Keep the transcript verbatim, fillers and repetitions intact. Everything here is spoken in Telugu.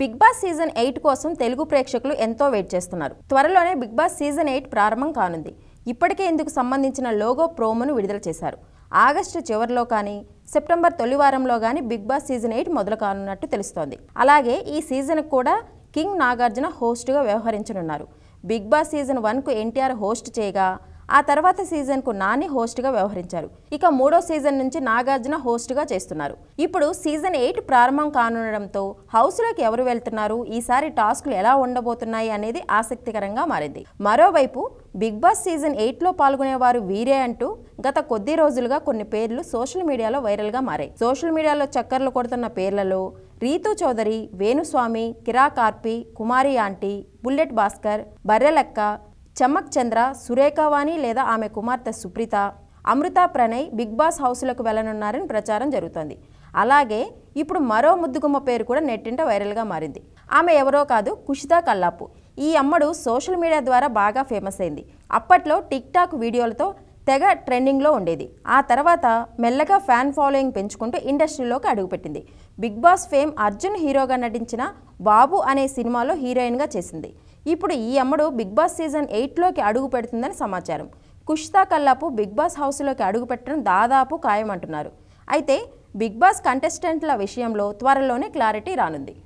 బిగ్ బాస్ సీజన్ ఎయిట్ కోసం తెలుగు ప్రేక్షకులు ఎంతో వెయిట్ చేస్తున్నారు. త్వరలోనే బిగ్ బాస్ సీజన్ ఎయిట్ ప్రారంభం కానుంది. ఇప్పటికే ఇందుకు సంబంధించిన లోగో ప్రోమోను విడుదల చేశారు. ఆగస్టు చివరిలో కానీ సెప్టెంబర్ తొలి వారంలో కానీ బిగ్ బాస్ సీజన్ ఎయిట్ మొదలు కానున్నట్టు తెలుస్తోంది. అలాగే ఈ సీజన్కు కూడా కింగ్ నాగార్జున హోస్ట్గా వ్యవహరించనున్నారు. బిగ్ బాస్ సీజన్ వన్కు ఎన్ టి ఆర్ హోస్ట్ చేయగా ఆ తర్వాత సీజన్కు నాని హోస్ట్గా వ్యవహరించారు. ఇక మూడో సీజన్ నుంచి నాగార్జున హోస్ట్గా చేస్తున్నారు. ఇప్పుడు సీజన్ ఎయిట్ ప్రారంభం కానుండడంతో హౌస్లోకి ఎవరు వెళ్తున్నారు, ఈసారి టాస్క్లు ఎలా ఉండబోతున్నాయి అనేది ఆసక్తికరంగా మారింది. మరోవైపు బిగ్ బాస్ సీజన్ ఎయిట్లో పాల్గొనేవారు వీరే అంటూ గత కొద్ది రోజులుగా కొన్ని పేర్లు సోషల్ మీడియాలో వైరల్గా మారాయి. సోషల్ మీడియాలో చక్కర్లు కొడుతున్న పేర్లలో రీతూ చౌదరి, వేణుస్వామి, కిరా కార్పి, కుమారి ఆంటీ, బుల్లెట్ భాస్కర్, బర్రెలెక్క, చమక్ చంద్ర, సురేఖవాణి లేదా ఆమె కుమార్తె సుప్రీత, అమృత ప్రణయ్ బిగ్ బాస్ హౌస్లోకి వెళ్లనున్నారని ప్రచారం జరుగుతోంది. అలాగే ఇప్పుడు మరో ముద్దుగుమ్మ పేరు కూడా నెట్టింట వైరల్గా మారింది. ఆమె ఎవరో కాదు, కుషిదా కల్లాపు. ఈ అమ్మడు సోషల్ మీడియా ద్వారా బాగా ఫేమస్ అయింది. అప్పట్లో టిక్ టాక్ వీడియోలతో తెగ ట్రెండింగ్లో ఉండేది. ఆ తర్వాత మెల్లగా ఫ్యాన్ ఫాలోయింగ్ పెంచుకుంటూ ఇండస్ట్రీలోకి అడుగుపెట్టింది. బిగ్ బాస్ ఫేమ్ అర్జున్ హీరోగా నటించిన బాబు అనే సినిమాలో హీరోయిన్గా చేసింది. ఇప్పుడు ఈ అమ్మడు బిగ్ బాస్ సీజన్ ఎయిట్లోకి అడుగు పెడుతుందని సమాచారం. కుషిదా కల్లాపు బిగ్ బాస్ హౌస్లోకి అడుగు పెట్టడం దాదాపు ఖాయమంటున్నారు. అయితే బిగ్ బాస్ కంటెస్టెంట్ల విషయంలో త్వరలోనే క్లారిటీ రానుంది.